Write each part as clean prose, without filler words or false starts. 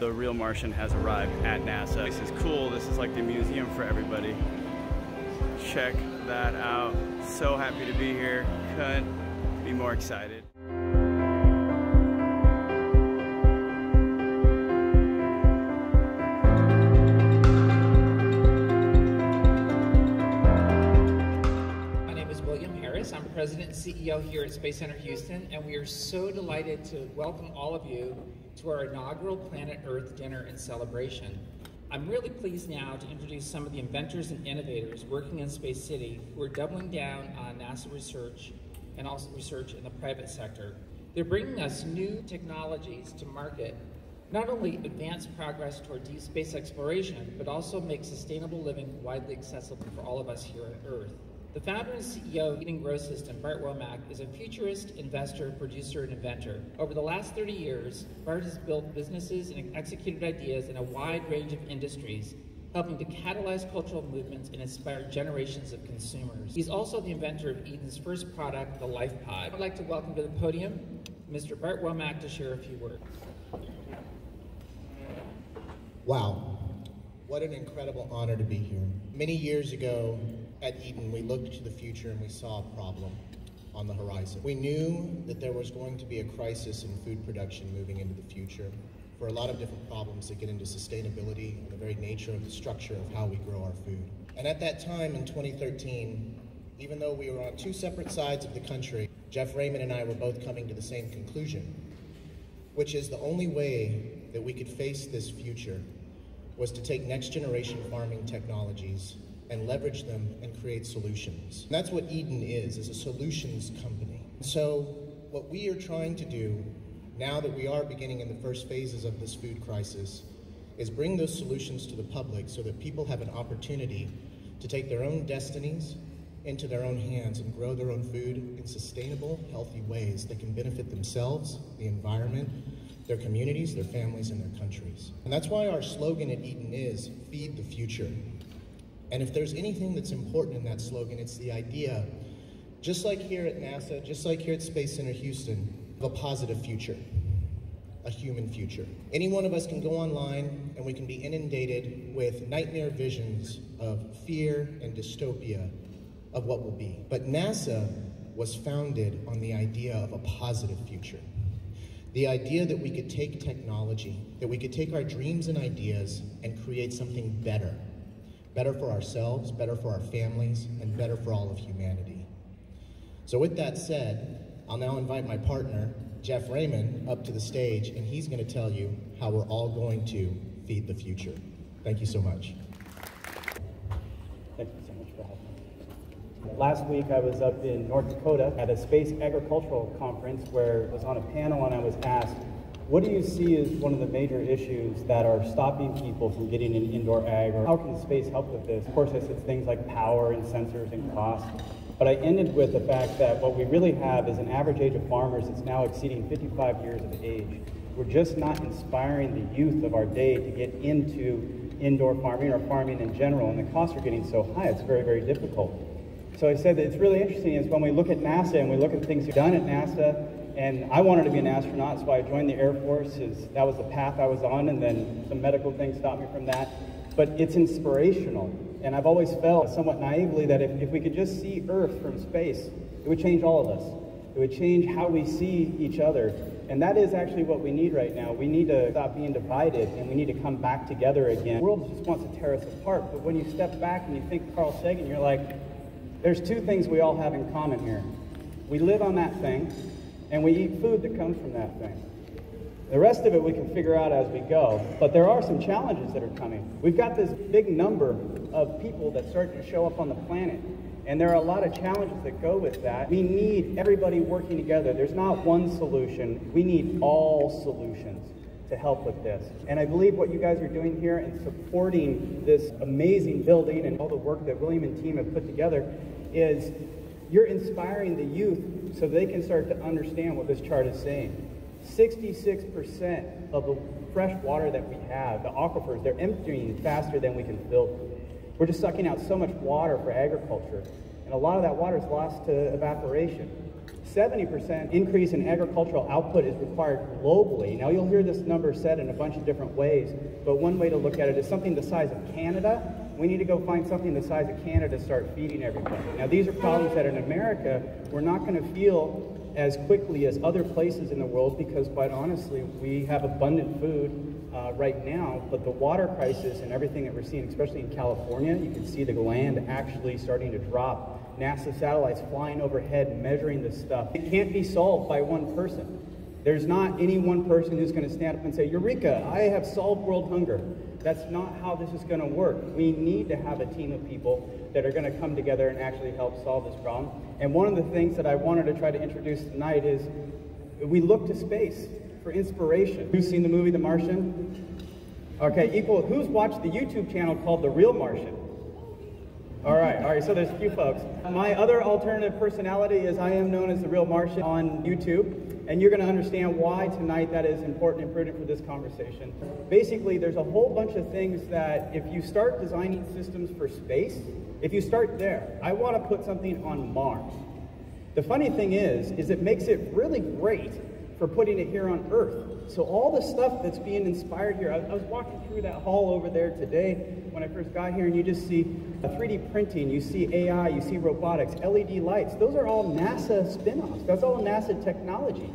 The Real Martian has arrived at NASA. This is cool. This is like the museum for everybody. Check that out. So happy to be here. Couldn't be more excited. My name is William Harris. I'm President and CEO here at Space Center Houston, and we are so delighted to welcome all of you to our inaugural Planet Earth dinner and celebration. I'm really pleased now to introduce some of the inventors and innovators working in Space City who are doubling down on NASA research and also research in the private sector. They're bringing us new technologies to market, not only advance progress toward deep space exploration, but also make sustainable living widely accessible for all of us here on Earth. The founder and CEO of Eden Grow Systems, Bart Womack, is a futurist, investor, producer, and inventor. Over the last 30 years, Bart has built businesses and executed ideas in a wide range of industries, helping to catalyze cultural movements and inspire generations of consumers. He's also the inventor of Eden's first product, the LifePod. I'd like to welcome to the podium Mr. Bart Womack to share a few words. Wow, what an incredible honor to be here. Many years ago, at Eden, we looked to the future and we saw a problem on the horizon. We knew that there was going to be a crisis in food production moving into the future for a lot of different problems that get into sustainability and the very nature of the structure of how we grow our food. And at that time in 2013, even though we were on two separate sides of the country, Jeff Raymond and I were both coming to the same conclusion, which is the only way that we could face this future was to take next generation farming technologies and leverage them and create solutions. And that's what Eden is a solutions company. So what we are trying to do, now that we are beginning in the first phases of this food crisis, is bring those solutions to the public so that people have an opportunity to take their own destinies into their own hands and grow their own food in sustainable, healthy ways that can benefit themselves, the environment, their communities, their families, and their countries. And that's why our slogan at Eden is, feed the future. And if there's anything that's important in that slogan, it's the idea, just like here at NASA, just like here at Space Center Houston, of a positive future, a human future. Any one of us can go online and we can be inundated with nightmare visions of fear and dystopia of what will be. But NASA was founded on the idea of a positive future. The idea that we could take technology, that we could take our dreams and ideas and create something better. Better for ourselves, better for our families, and better for all of humanity. So with that said, I'll now invite my partner, Jeff Raymond, up to the stage, and he's going to tell you how we're all going to feed the future. Thank you so much. Thank you so much for having me. Last week I was up in North Dakota at a space agricultural conference where I was on a panel and I was asked, what do you see as one of the major issues that are stopping people from getting an indoor ag, or how can space help with this? Of course, I said things like power and sensors and cost, but I ended with the fact that what we really have is an average age of farmers that's now exceeding 55 years of age. We're just not inspiring the youth of our day to get into indoor farming or farming in general, and the costs are getting so high, it's very, very difficult. So I said that it's really interesting is when we look at NASA and we look at things done at NASA, and I wanted to be an astronaut, so I joined the Air Force. That was the path I was on, and then some medical things stopped me from that. But it's inspirational, and I've always felt somewhat naively that if we could just see Earth from space, it would change all of us. It would change how we see each other, and that is actually what we need right now. We need to stop being divided, and we need to come back together again. The world just wants to tear us apart, but when you step back and you think Carl Sagan, you're like, there's two things we all have in common here. We live on that thing, and we eat food that comes from that thing. The rest of it we can figure out as we go, but there are some challenges that are coming. We've got this big number of people that's starting to show up on the planet, and there are a lot of challenges that go with that. We need everybody working together. There's not one solution. We need all solutions to help with this. And I believe what you guys are doing here and supporting this amazing building and all the work that William and team have put together is you're inspiring the youth so they can start to understand what this chart is saying. 66% of the fresh water that we have, the aquifers, they're emptying faster than we can fill. We're just sucking out so much water for agriculture, and a lot of that water is lost to evaporation. 70% increase in agricultural output is required globally. Now, you'll hear this number said in a bunch of different ways, but one way to look at it is something the size of Canada. We need to go find something the size of Canada to start feeding everybody. Now, these are problems that in America, we're not going to feel as quickly as other places in the world because, quite honestly, we have abundant food right now, but the water crisis and everything that we're seeing, especially in California, you can see the land actually starting to drop. NASA satellites flying overhead, measuring this stuff. It can't be solved by one person. There's not any one person who's going to stand up and say, Eureka, I have solved world hunger. That's not how this is going to work. We need to have a team of people that are going to come together and actually help solve this problem. And one of the things that I wanted to try to introduce tonight is we look to space for inspiration. Who's seen the movie The Martian? Okay, equal. Who's watched the YouTube channel called The Real Martian? All right, so there's a few folks. My other alternative personality is I am known as The Real Martian on YouTube, and you're going to understand why tonight that is important and prudent for this conversation. Basically, there's a whole bunch of things that if you start designing systems for space, if you start there, I want to put something on Mars. The funny thing is it makes it really great for putting it here on Earth. So all the stuff that's being inspired here, I was walking through that hall over there today when I first got here, and you just see 3D printing, you see AI, you see robotics, LED lights. Those are all NASA spin-offs. That's all NASA technology.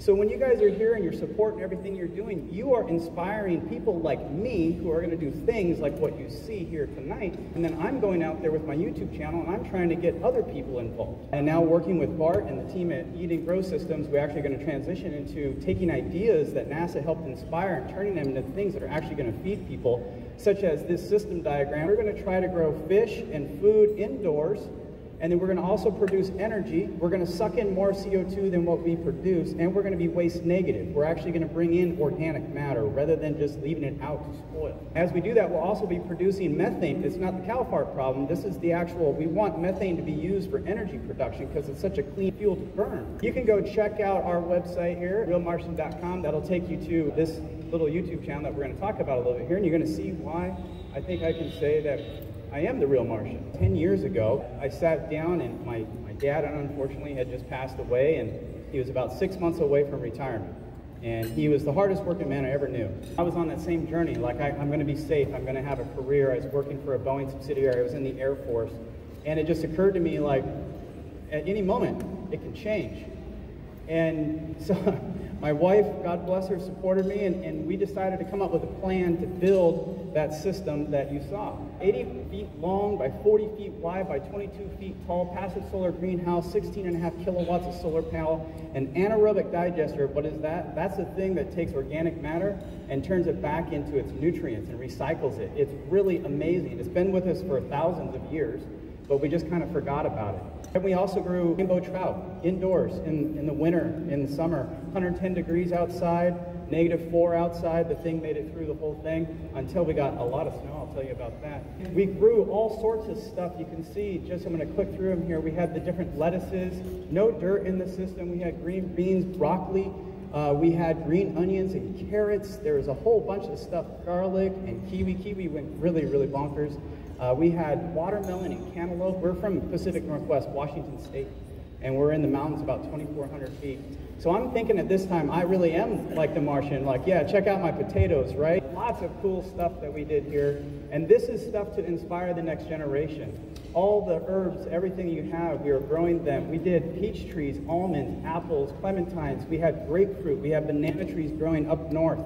So when you guys are here and you're supporting everything you're doing, you are inspiring people like me who are going to do things like what you see here tonight. And then I'm going out there with my YouTube channel and I'm trying to get other people involved. And now working with Bart and the team at Eden Grow Systems, we're actually going to transition into taking ideas that NASA helped inspire and turning them into things that are actually going to feed people, such as this system diagram. We're going to try to grow fish and food indoors. And then we're going to also produce energy. We're going to suck in more CO2 than what we produce, and we're going to be waste negative. We're actually going to bring in organic matter rather than just leaving it out to spoil. As we do that, we'll also be producing methane. It's not the cow fart problem. This is the actual, we want methane to be used for energy production because it's such a clean fuel to burn. You can go check out our website here, realmartian.com. That'll take you to this little YouTube channel that we're going to talk about a little bit here, and you're going to see why I think I can say that I am the real Martian. 10 years ago, I sat down and my dad, unfortunately, had just passed away, and he was about 6 months away from retirement. And he was the hardest working man I ever knew. I was on that same journey, like I'm gonna be safe, I'm gonna have a career. I was working for a Boeing subsidiary, I was in the Air Force. And it just occurred to me, like, at any moment, it can change. And so my wife, God bless her, supported me, and we decided to come up with a plan to build that system that you saw. 80 feet long by 40 feet wide by 22 feet tall, passive solar greenhouse, 16.5 kilowatts of solar panel, an anaerobic digester. What is that? That's the thing that takes organic matter and turns it back into its nutrients and recycles it. It's really amazing. It's been with us for thousands of years, but we just kind of forgot about it. And we also grew rainbow trout indoors in the winter, in the summer, 110 degrees outside, -4 outside. The thing made it through the whole thing until we got a lot of snow. I'll tell you about that. We grew all sorts of stuff. You can see, just I'm going to click through them here. We had the different lettuces, no dirt in the system. We had green beans, broccoli. We had green onions and carrots. There was a whole bunch of stuff, garlic and kiwi. Kiwi went really, really bonkers. We had watermelon and cantaloupe. We're from Pacific Northwest, Washington State, and we're in the mountains about 2,400 feet. So I'm thinking at this time, I really am like the Martian, like, yeah, check out my potatoes, right? Lots of cool stuff that we did here. And this is stuff to inspire the next generation. All the herbs, everything you have, we were growing them. We did peach trees, almonds, apples, clementines. We had grapefruit. We had banana trees growing up north.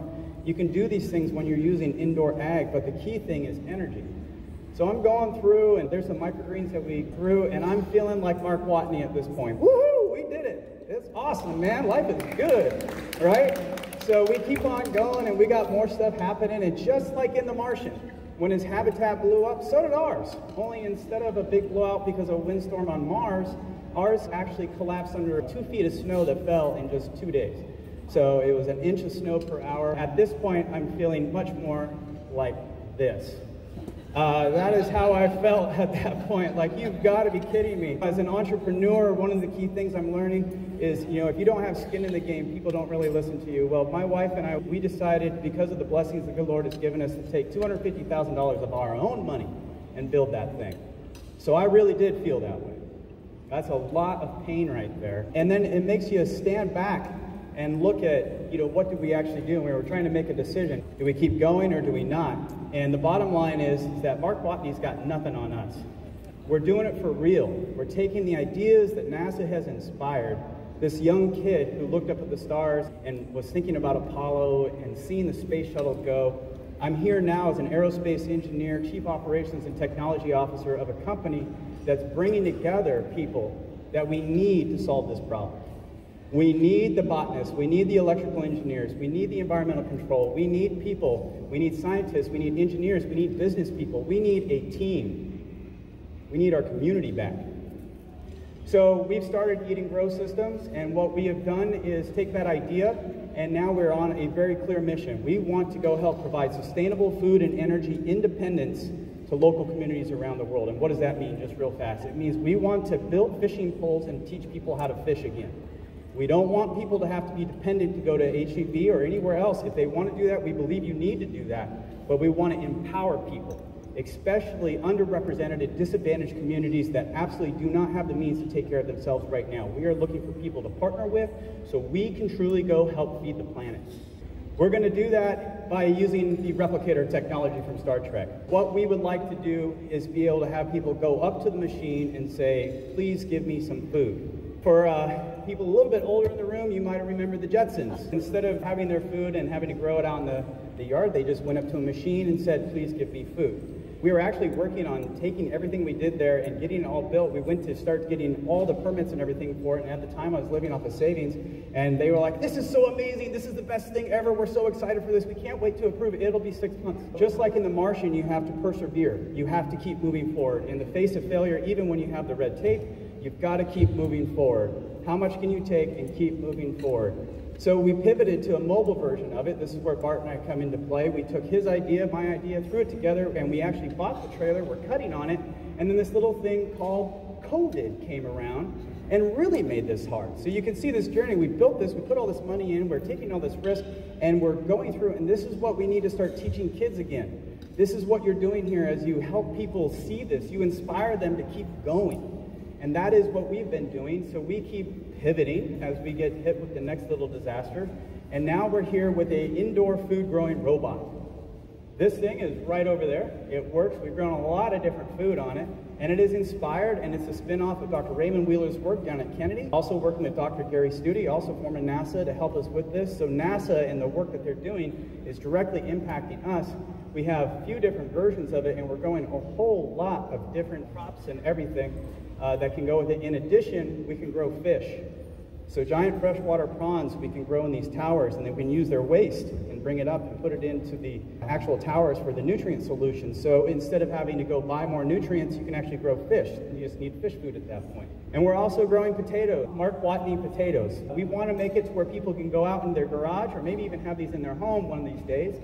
You can do these things when you're using indoor ag, but the key thing is energy. So I'm going through, and there's some microgreens that we grew, and I'm feeling like Mark Watney at this point. Woohoo, we did it. It's awesome, man. Life is good, right? So we keep on going, and we got more stuff happening, and just like in The Martian, when his habitat blew up, so did ours. Only instead of a big blowout because of a windstorm on Mars, ours actually collapsed under 2 feet of snow that fell in just 2 days. So it was 1 inch of snow per hour. At this point, I'm feeling much more like this. That is how I felt at that point. Like, you've got to be kidding me. As an entrepreneur, one of the key things I'm learning is, you know, if you don't have skin in the game, people don't really listen to you. Well, my wife and I, we decided, because of the blessings the good Lord has given us, to take $250,000 of our own money and build that thing. So I really did feel that way. That's a lot of pain right there. And then it makes you stand back and look at, what did we actually do? And we were trying to make a decision. Do we keep going or do we not? And the bottom line is that Mark Watney's got nothing on us. We're doing it for real. We're taking the ideas that NASA has inspired. This young kid who looked up at the stars and was thinking about Apollo and seeing the space shuttle go. I'm here now as an aerospace engineer, chief operations and technology officer of a company that's bringing together people that we need to solve this problem. We need the botanists, we need the electrical engineers, we need the environmental control, we need people, we need scientists, we need engineers, we need business people, we need a team. We need our community back. So we've started Eden Grow Systems, and what we have done is take that idea, and now we're on a very clear mission. We want to go help provide sustainable food and energy independence to local communities around the world. And what does that mean, just real fast? It means we want to build fishing poles and teach people how to fish again. We don't want people to have to be dependent to go to HEB or anywhere else. If they want to do that, we believe you need to do that. But we want to empower people, especially underrepresented, disadvantaged communities that absolutely do not have the means to take care of themselves right now. We are looking for people to partner with so we can truly go help feed the planet. We're going to do that by using the replicator technology from Star Trek. What we would like to do is be able to have people go up to the machine and say, please give me some food. For people a little bit older in the room, you might remember the Jetsons. Instead of having their food and having to grow it out in the yard, they just went up to a machine and said, please give me food. We were actually working on taking everything we did there and getting it all built. We went to start getting all the permits and everything for it, and at the time I was living off of savings. And they were like, this is so amazing, this is the best thing ever, we're so excited for this, we can't wait to approve it, it'll be 6 months. Just like in The Martian, you have to persevere. You have to keep moving forward. In the face of failure, even when you have the red tape, you've got to keep moving forward. How much can you take and keep moving forward? So we pivoted to a mobile version of it. This is where Bart and I come into play. We took his idea, my idea, threw it together, and we actually bought the trailer, we're cutting on it, and then this little thing called COVID came around and really made this hard. So you can see this journey. We built this, we put all this money in, we're taking all this risk, and we're going through, and this is what we need to start teaching kids again. This is what you're doing here as you help people see this. You inspire them to keep going. And that is what we've been doing. So we keep pivoting as we get hit with the next little disaster. And now we're here with an indoor food growing robot. This thing is right over there. It works. We've grown a lot of different food on it. And it is inspired, and it's a spin-off of Dr. Raymond Wheeler's work down at Kennedy. Also working with Dr. Gary Studi, also former NASA, to help us with this. So NASA and the work that they're doing is directly impacting us. We have a few different versions of it, and we're going a whole lot of different crops and everything that can go with it. In addition, we can grow fish. So giant freshwater prawns we can grow in these towers, and then we can use their waste and bring it up and put it into the actual towers for the nutrient solutions. So instead of having to go buy more nutrients, you can actually grow fish. You just need fish food at that point. And we're also growing potatoes, Mark Watney potatoes. We want to make it to where people can go out in their garage or maybe even have these in their home one of these days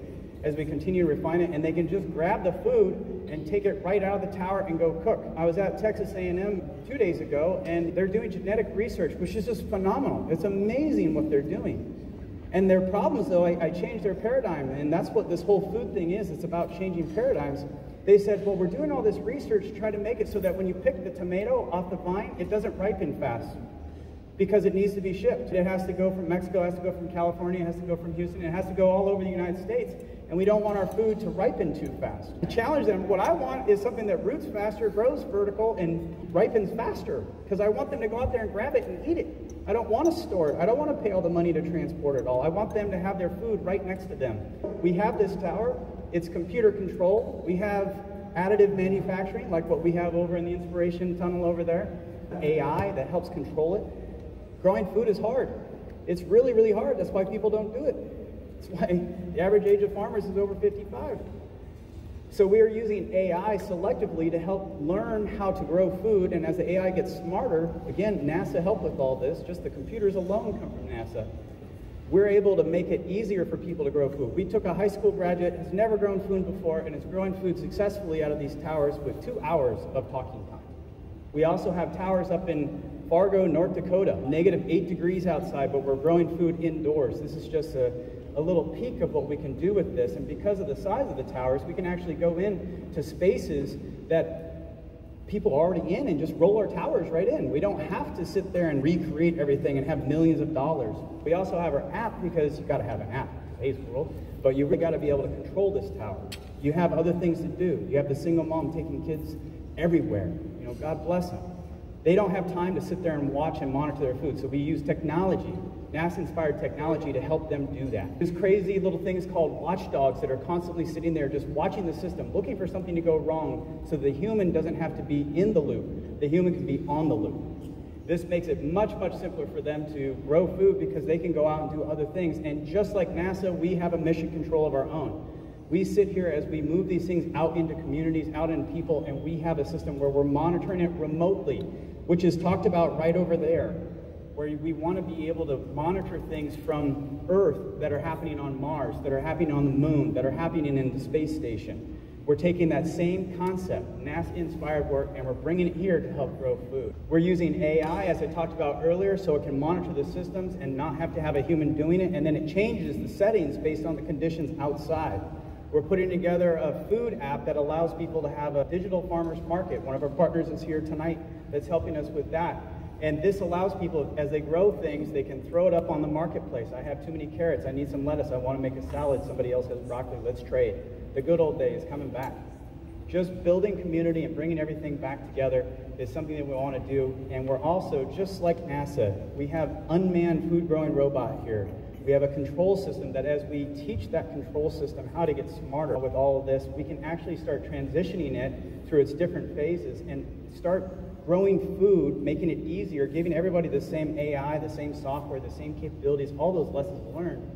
as we continue to refine it, and they can just grab the food and take it right out of the tower and go cook. I was at Texas A&M 2 days ago, and they're doing genetic research, which is just phenomenal. It's amazing what they're doing. And their problems, though, I changed their paradigm, and that's what this whole food thing is. It's about changing paradigms. They said, well, we're doing all this research to try to make it so that when you pick the tomato off the vine, it doesn't ripen fast, because it needs to be shipped. It has to go from Mexico, it has to go from California, it has to go from Houston, it has to go all over the United States, and we don't want our food to ripen too fast. I challenge them, what I want is something that roots faster, grows vertical, and ripens faster, because I want them to go out there and grab it and eat it. I don't want to store it. I don't want to pay all the money to transport it all. I want them to have their food right next to them. We have this tower, it's computer controlled. We have additive manufacturing, like what we have over in the Inspiration Tunnel over there, AI that helps control it. Growing food is hard. It's really, really hard. That's why people don't do it. That's why the average age of farmers is over 55. So we are using AI selectively to help learn how to grow food, and as the AI gets smarter, again, NASA helped with all this. Just the computers alone come from NASA. We're able to make it easier for people to grow food. We took a high school graduate who's never grown food before, and is growing food successfully out of these towers with 2 hours of talking time. We also have towers up in Fargo, North Dakota, -8 degrees outside, but we're growing food indoors. This is just a little peek of what we can do with this, and because of the size of the towers, we can actually go into spaces that people already in and just roll our towers right in. We don't have to sit there and recreate everything and have millions of dollars. We also have our app because you've got to have an app in today's world, but you've really got to be able to control this tower. You have other things to do. You have the single mom taking kids everywhere. You know, God bless them. They don't have time to sit there and watch and monitor their food, so we use technology, NASA-inspired technology, to help them do that. There's crazy little things called watchdogs that are constantly sitting there just watching the system, looking for something to go wrong, so the human doesn't have to be in the loop. The human can be on the loop. This makes it much, much simpler for them to grow food because they can go out and do other things. And just like NASA, we have a mission control of our own. We sit here as we move these things out into communities, out in people, and we have a system where we're monitoring it remotely, which is talked about right over there, where we want to be able to monitor things from Earth that are happening on Mars, that are happening on the moon, that are happening in the space station. We're taking that same concept, NASA-inspired work, and we're bringing it here to help grow food. We're using AI, as I talked about earlier, so it can monitor the systems and not have to have a human doing it, and then it changes the settings based on the conditions outside. We're putting together a food app that allows people to have a digital farmers market. One of our partners is here tonight that's helping us with that. And this allows people, as they grow things, they can throw it up on the marketplace. I have too many carrots, I need some lettuce, I want to make a salad, somebody else has broccoli, let's trade. The good old days coming back. Just building community and bringing everything back together is something that we want to do. And we're also, just like NASA, we have unmanned food growing robot here. We have a control system that as we teach that control system how to get smarter with all of this, we can actually start transitioning it through its different phases and start growing food, making it easier, giving everybody the same AI, the same software, the same capabilities, all those lessons learned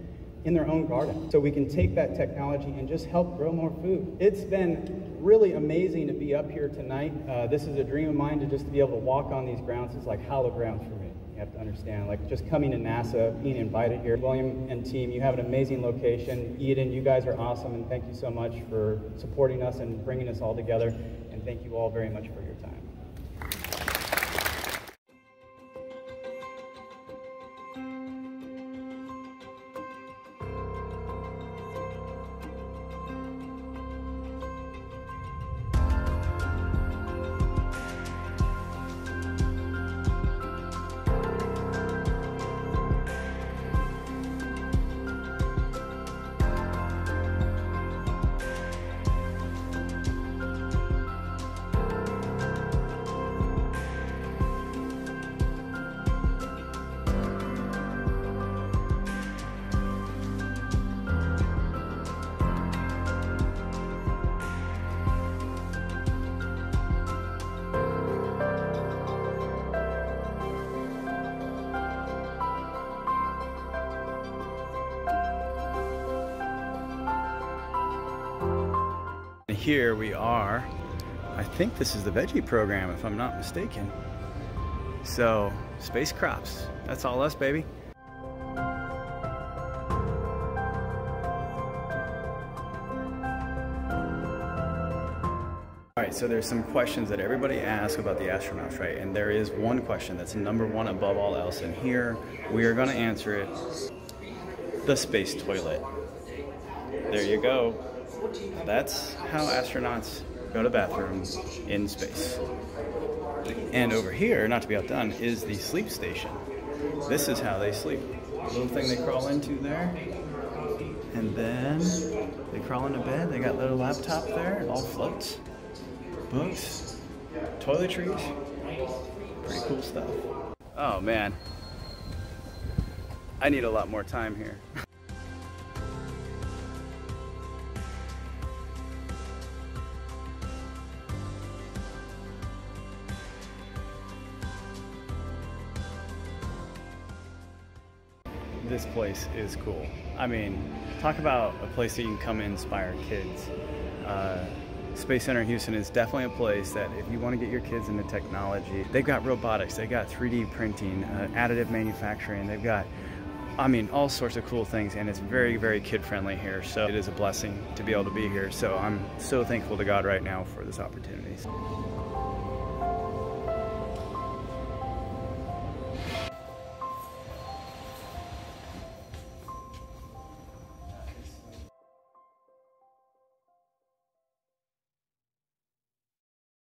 in their own garden. So we can take that technology and just help grow more food. It's been really amazing to be up here tonight. This is a dream of mine, to just be able to walk on these grounds. It's like hallowed grounds for me. You have to understand, like just coming to NASA, being invited here. William and team, you have an amazing location. Eden, you guys are awesome, and thank you so much for supporting us and bringing us all together. And thank you all very much for your time. Here we are. I think this is the veggie program, if I'm not mistaken. So, space crops. That's all us, baby. All right, so there's some questions that everybody asks about the astronauts, right? And there is one question that's number one above all else, and here we are going to answer it. The space toilet. There you go. That's how astronauts go to bathrooms in space. And over here, not to be outdone, is the sleep station. This is how they sleep. Little thing they crawl into there, and then they crawl into bed. They got their laptop there, it all floats. Books, toiletries, pretty cool stuff. Oh man, I need a lot more time here. This place is cool. I mean, talk about a place that you can come and inspire kids. Space Center Houston is definitely a place that if you want to get your kids into technology, they've got robotics, they've got 3D printing, additive manufacturing, they've got, I mean, all sorts of cool things, and it's very, very kid-friendly here, so it is a blessing to be able to be here. So I'm so thankful to God right now for this opportunity.